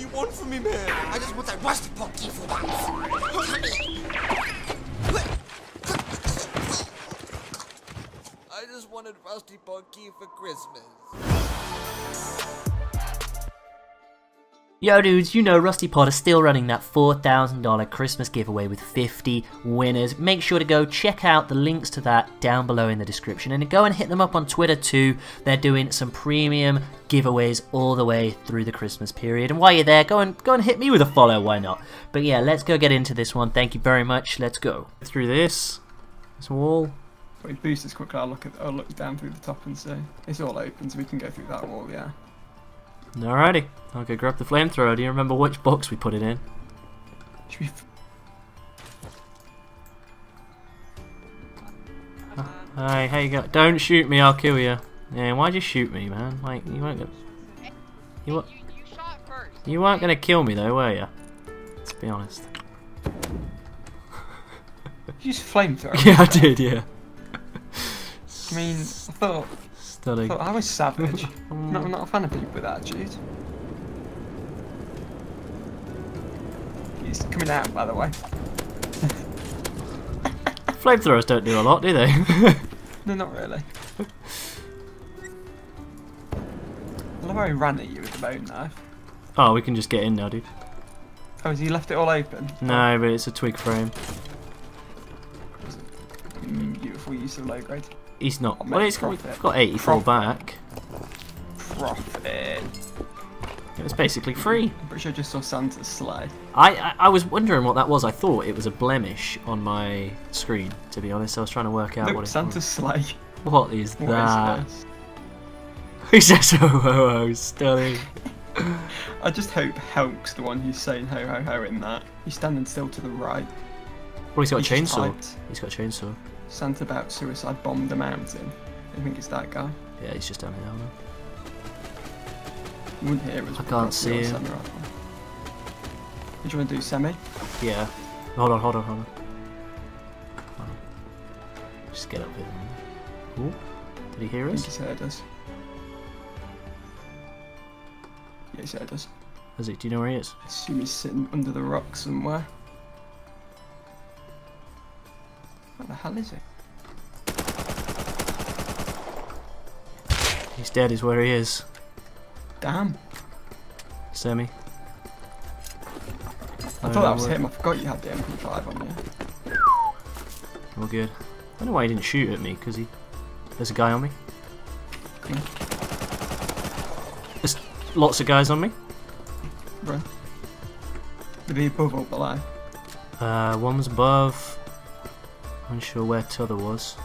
do you want from him here? I just want that Rusty Potter gift for once. Come here. I just wanted Rusty Potter for Christmas. Yo dudes, you know Rusty Potter still running that $4,000 Christmas giveaway with 50 winners. Make sure to go check out the links to that down below in the description, and go and hit them up on Twitter too. They're doing some premium giveaways all the way through the Christmas period, and while you're there, go and hit me with a follow, why not? But yeah, let's go get into this one. Thank you very much, let's go. Through this wall. Well, he boosts quickly, I'll look down through the top and see. It's all open, so we can go through that wall, yeah. Alrighty, I'll go grab the flamethrower. Do you remember which box we put it in? Hey, how you got? Don't shoot me, I'll kill you. Yeah, why'd you shoot me, man? Like, you weren't gonna... You shot first. You weren't gonna kill me though, were you? Let's be honest. You just flamethrower. Yeah, I did, yeah. I mean, I thought... Stunning. I was savage. I'm not a fan of people with attitude. He's coming out, by the way. Flamethrowers don't do a lot, do they? No, not really. I love how he ran at you with the bone knife. Oh, we can just get in now, dude. Oh, has he left it all open? No, but it's a twig frame. Beautiful use of low grade. He's not. Well, it's got 84 back. Profit. It was basically free. I'm pretty sure I just saw Santa's slide. I was wondering what that was. I thought it was a blemish on my screen, to be honest. I was trying to work out what it was. Santa's slide. What is that? He says ho ho ho, stunning. I just hope Helk's the one who's saying ho ho ho in that. He's standing still to the right. Well, he's got a chainsaw. Santa about suicide bombed the mountain. I think it's that guy. Yeah, he's just down here. You wouldn't hear us. I can't see him. Right. Did you want to do Sammy? Yeah. Hold on. Just get up here. Ooh. Did he hear us? I think he's heard us. Yeah, he's heard us. Has he? Do you know where he is? I assume he's sitting under the rock somewhere. What the hell is it? He's dead is where he is. Damn. Sammy. I thought that was him. I forgot you had the MP5 on you. All good. I don't know why he didn't shoot at me, because he... There's a guy on me. Come on. There's lots of guys on me. Run. Did he above or below? One was above. Unsure where t'other was.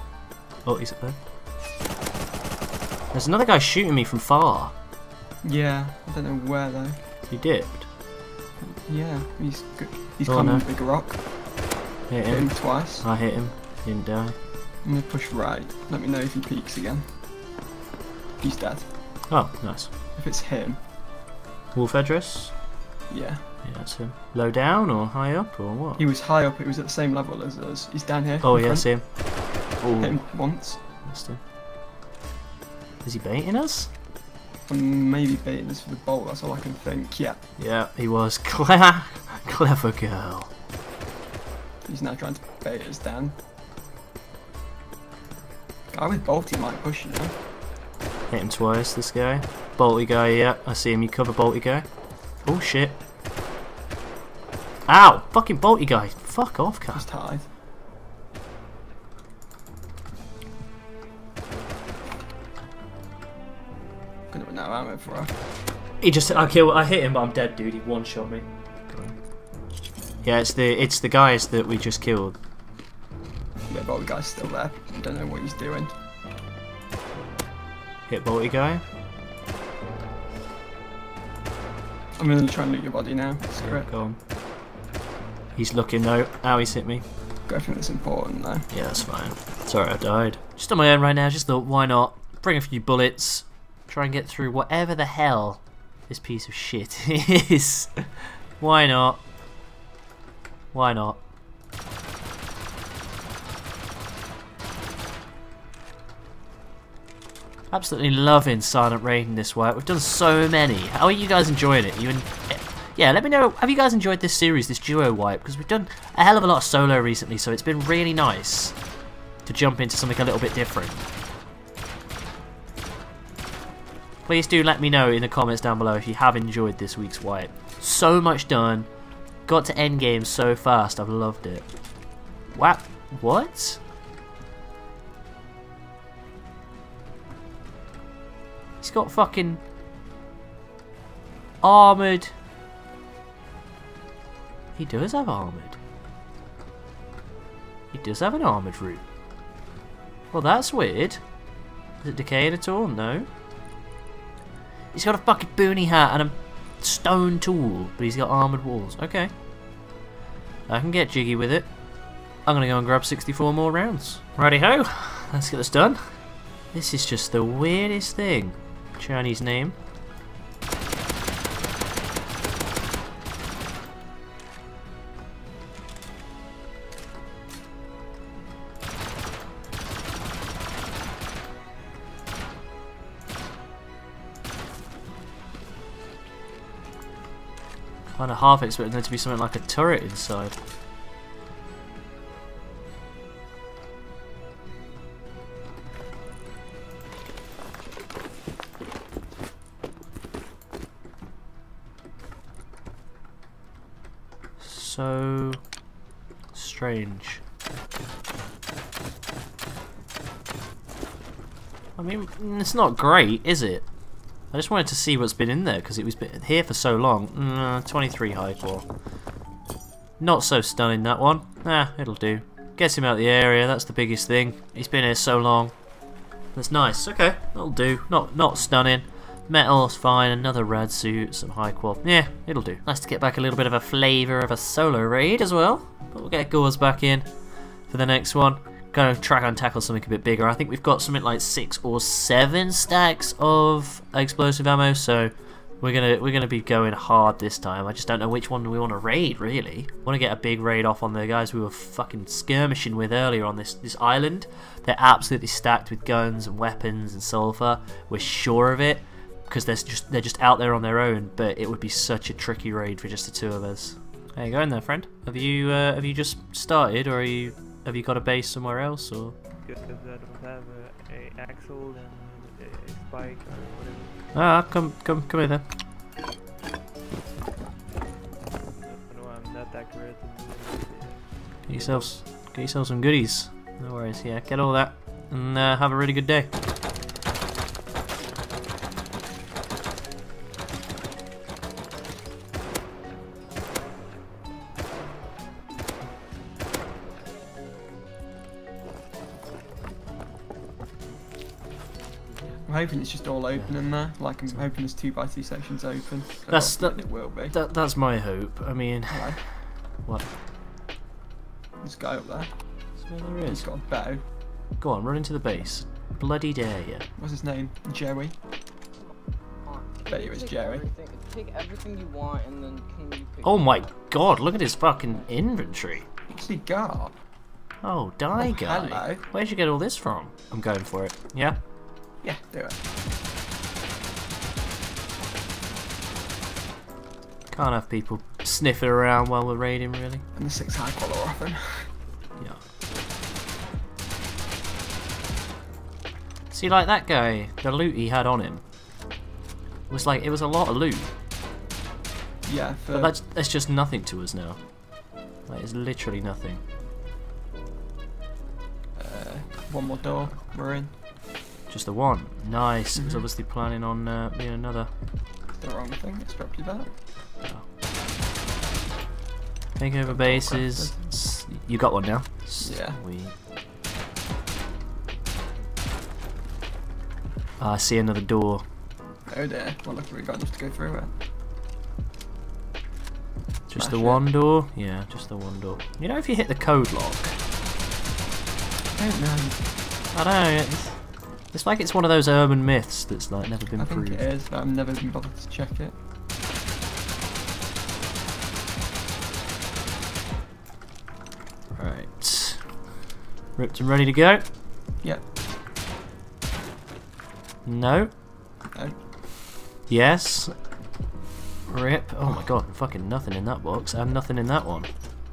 Oh, he's up there. There's another guy shooting me from far. Yeah, I don't know where though. He dipped. Yeah, he's climbing a big rock. Hit him twice. I hit him. He didn't die. I'm gonna push right. Let me know if he peeks again. He's dead. Oh, nice. If it's him. Wolf Edris? Yeah. Yeah, that's him. Low down or high up or what? He was high up, he was at the same level as us. He's down here. Oh yeah, I see him. Ooh. Hit him once. Missed him. Is he baiting us? Maybe baiting us for the bolt, that's all I can think, yeah. Yeah, he was. Clever girl. He's now trying to bait us down. Guy with Bolty might push you now. Hit him twice, this guy. Bolty guy, yeah, I see him. You cover Bolty guy. Oh shit. Ow! Fucking Bolty guy! Fuck off, Kyle. Just hide. Gonna run out of ammo for her. He just said, I hit him, but I'm dead, dude. He one shot me. Yeah, it's the guys that we just killed. Yeah, Bolty guy's still there. I don't know what he's doing. Hit Bolty guy. I'm gonna try and loot your body now. Screw it. Go on. He's looking though. Ow, he's hit me. I think that's important though. Yeah, that's fine. Sorry, I died. Just on my own right now, just thought, why not? Bring a few bullets. Try and get through whatever the hell this piece of shit is. Why not? Why not? Absolutely loving Silent Raid in this way. We've done so many. How are you guys enjoying it? You yeah, let me know, have you guys enjoyed this series, this duo wipe? Because we've done a hell of a lot of solo recently, so it's been really nice to jump into something a little bit different. Please do let me know in the comments down below if you have enjoyed this week's wipe. So much done. Got to end game so fast. I've loved it. Wow. What? He's got fucking armoured. He does have armoured. He does have an armoured root. Well, that's weird. Is it decaying at all? No. He's got a fucking boonie hat and a stone tool, but he's got armoured walls. Okay. I can get jiggy with it. I'm gonna go and grab 64 more rounds. Righty-ho, let's get this done. This is just the weirdest thing. Chinese name. I'm kind of half expecting there to be something like a turret inside. So strange. I mean, it's not great, is it? I just wanted to see what's been in there, because it was been here for so long. 23 high core. Not so stunning, that one. Nah, it'll do. Gets him out of the area, that's the biggest thing. He's been here so long. That's nice, okay, that'll do. Not stunning. Metal's fine, another rad suit, some high core. Yeah, it'll do. Nice to get back a little bit of a flavour of a solo raid as well. But we'll get Gaz back in for the next one. Going to try and tackle something a bit bigger. I think we've got something like 6 or 7 stacks of explosive ammo, so we're gonna be going hard this time. I just don't know which one we want to raid really. I want to get a big raid off on the guys we were fucking skirmishing with earlier on this island. They're absolutely stacked with guns and weapons and sulfur. We're sure of it because they're just out there on their own. But it would be such a tricky raid for just the two of us. How you going there, friend? Have you just started or are you? Have you got a base somewhere else, or? Because I don't have an axle and a spike or whatever. Ah, come here then. No, I'm not that great. Get yourself some goodies. No worries, yeah, get all that, and have a really good day. I'm hoping it's just all open in there. Like I'm hoping there's 2x2 sections open. It will be. That's my hope. I mean, hello. What? This guy up there. There is. He's got a bow. Go on, run into the base. Bloody dare you. What's his name? Jerry. Bet you it's Jerry. Take everything you want and then can you pick. Oh my God! Look at his fucking inventory. What's he got? Oh, die guy. Hello. Where'd you get all this from? I'm going for it. Yeah. Yeah, do it. Can't have people sniffing around while we're raiding, really. And the 6 high collar often. Yeah. See, like that guy, the loot he had on him was like it was a lot of loot. Yeah. But that's just nothing to us now. That is literally nothing. One more door, we're in. Just the one. Nice. It was obviously planning on being another. The wrong thing. It's dropped you back. Oh. Take over bases. You got one now. Yeah. Oh, I see another door. Oh dear. Well, look, we got enough to go through it. Just the one door. Yeah, just the one door. You know, if you hit the code lock. I don't know. It's like it's one of those urban myths that's like never been proved. I think it is, but I've never been bothered to check it. Right. Ripped and ready to go? Yep. No. No. Yes. Rip. Oh my god, fucking nothing in that box and nothing in that one.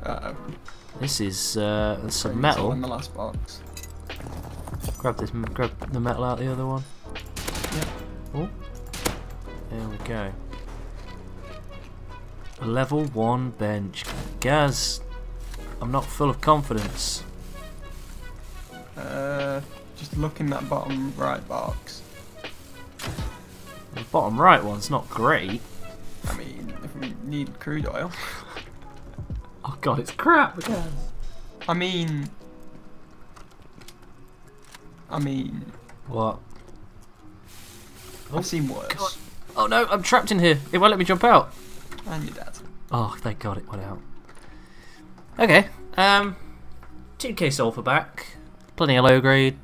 Uh oh. This is some metal. In the last box. Grab this. Grab the metal out the other one. Yeah. Oh. There we go. Level 1 bench. Gaz, I'm not full of confidence. Just look in that bottom right box. The bottom right one's not great. I mean, if we need crude oil. Oh god, it's crap again. I mean. What? I've seen worse. God. Oh no, I'm trapped in here. It won't let me jump out. And your dad. Oh, thank god it went out. Okay, 2k sulfur back. Plenty of low grade.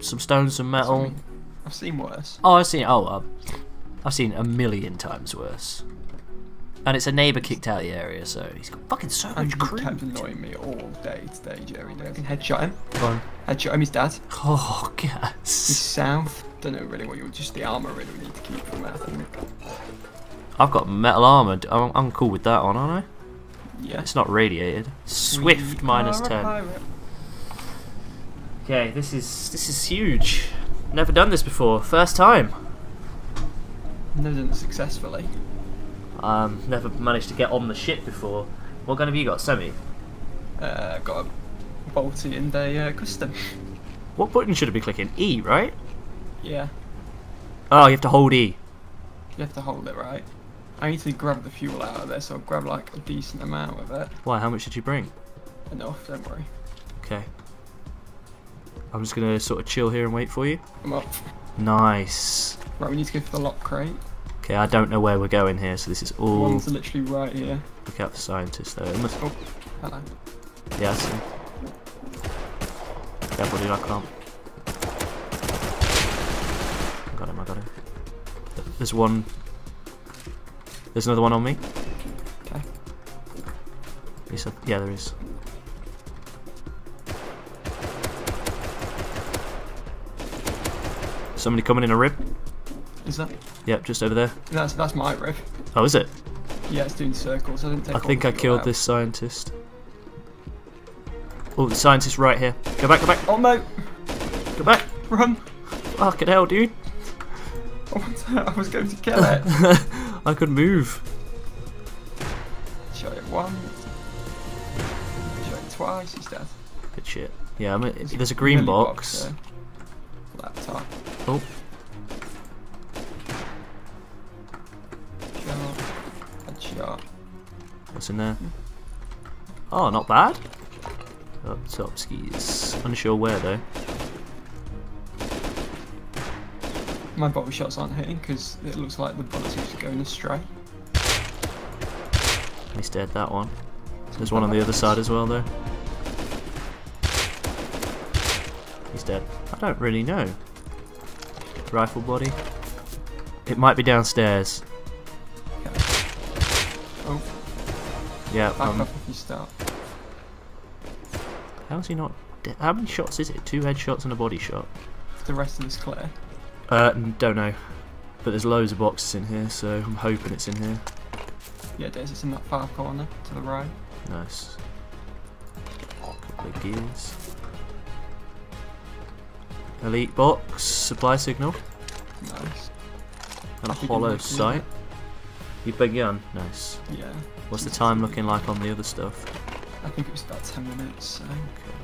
Some stones, some metal. I've seen worse. Oh, I've seen a million times worse. And it's a neighbour kicked out of the area, so he's got fucking so much crude. He kept annoying me all day today, Jerry does. Headshot him. Go on. Headshot him, his dad. Oh, God. He's south. Don't know really what you want, just the armour really we need to keep from that, I think. I've got metal armour. I'm cool with that one, aren't I? Yeah. It's not radiated. Swift -10. Okay, this is huge. Never done this before. First time. Never done it successfully. Never managed to get on the ship before. What gun have you got, Sammy? Got a bolty and a custom. What button should I be clicking? E, right? Yeah. Oh, you have to hold E. You have to hold it, right? I need to grab the fuel out of this, so I'll grab like a decent amount of it. Why, how much did you bring? Enough, don't worry. Okay. I'm just gonna sort of chill here and wait for you. I'm up. Nice. Right, we need to go for the lock crate. Okay, I don't know where we're going here, so this is all. One's literally right here. Look out for scientists, though. Oh, hello. Yeah, I see. Grab what I can't. Got him. I got him. There's one. There's another one on me. Okay. Yeah, there is. Somebody coming in a rib? Is that? Yep, just over there. That's my rib. Oh, is it? Yeah, it's doing circles. I think I killed this scientist. Oh, the scientist right here. Go back, go back. Oh no! Go back. Run. Fucking hell, dude. I was going to kill it. I could move. Shot it once. Shot it twice. He's dead. Good shit. Yeah, there's a green box. Laptop. Oh. Headshot. What's in there? Oh, not bad. Up top skis. Unsure where though. My bottle shots aren't hitting because it looks like the bullets are just going astray. He's dead, that one. There's one on the other side as well though. He's dead. I don't really know. Rifle body. It might be downstairs. Okay. Oh. Yeah. Back up if you start. How's he not dead? How many shots is it? 2 headshots and a body shot. If the rest of this clear. Don't know. But there's loads of boxes in here, so I'm hoping it's in here. Yeah, it is. It's in that far corner to the right. Nice. Couple of gears. Elite box, supply signal. Nice. And a hollow sight. You big gun? Nice. Yeah. What's the time looking like on the other stuff? I think it was about 10 minutes, so. Okay.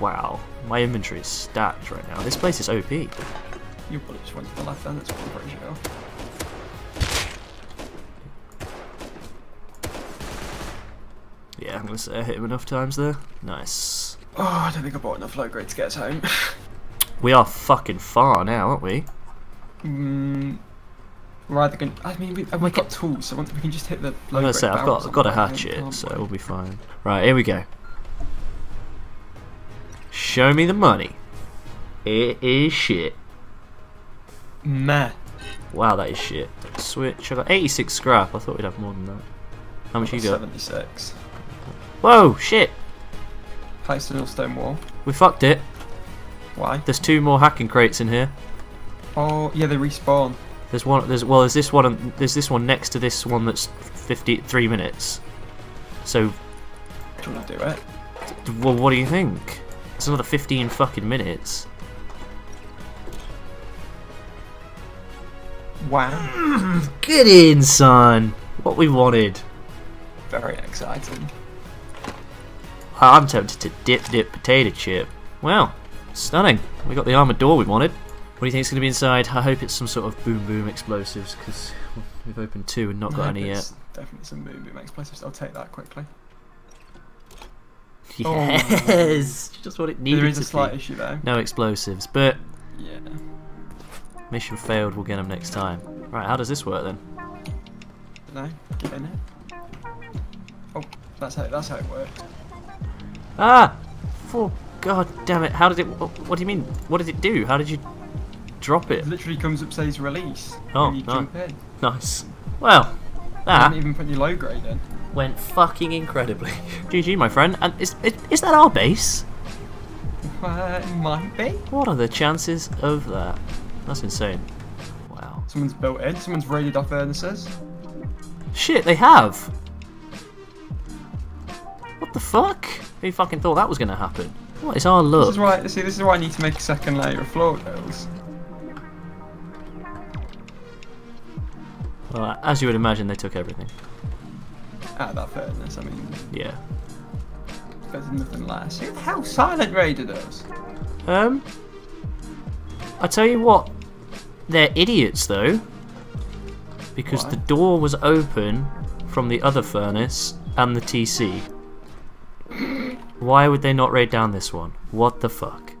Wow, my inventory is stacked right now. This place is OP. Your bullet just went to the left hand, that's what I'm pretty sure. Yeah, I'm going to say I hit him enough times there. Nice. Oh, I don't think I bought enough low grade to get us home. We are fucking far now, aren't we? We're either going. I mean, we've got tools, so we can just hit the. I'm gonna say I've got a hatchet, so we'll be fine. Right, here we go. Show me the money. It is shit. Meh. Wow, that is shit. Switch. I got 86 scrap. I thought we'd have more than that. How much you got? 76. Whoa, shit. Placed an old stone wall. We fucked it. Why? There's 2 more hacking crates in here. Oh, yeah, they respawn. There's one. There's this one. And there's this one next to this one that's 53 minutes. So. Do you want to do it? Well, what do you think? It's another 15 fucking minutes. Wow. Get in, son. What we wanted. Very exciting. I'm tempted to dip potato chip. Wow, stunning. We got the armoured door we wanted. What do you think is going to be inside? I hope it's some sort of boom explosives, because we've opened two and not got any yet. Definitely some boom explosives. I'll take that quickly. Yes! Oh, just what it needed. There is a slight issue though. No explosives, but yeah. Mission failed, we'll get them next time. Right, how does this work then? No, get in it. Oh, that's how it works. Ah! Oh, god damn it, how did it, what do you mean? What did it do? How did you drop it? It literally comes up, says release. Oh, and you jump in. Nice. Well, that. You haven't even put your low grade in. Went fucking incredibly. GG, my friend. And is that our base? Might be. What are the chances of that? That's insane. Wow. Someone's built in. Someone's raided our furnaces. Shit, they have. What the fuck? Who fucking thought that was going to happen? What is our look? This is why. See, this is why I need to make a second layer of floor tiles. Well, as you would imagine, they took everything. Out of that furnace, I mean. Yeah. There's nothing less. Who the hell Silent Raided us? I tell you what, they're idiots though, because the door was open from the other furnace and the TC. Why would they not raid down this one? What the fuck?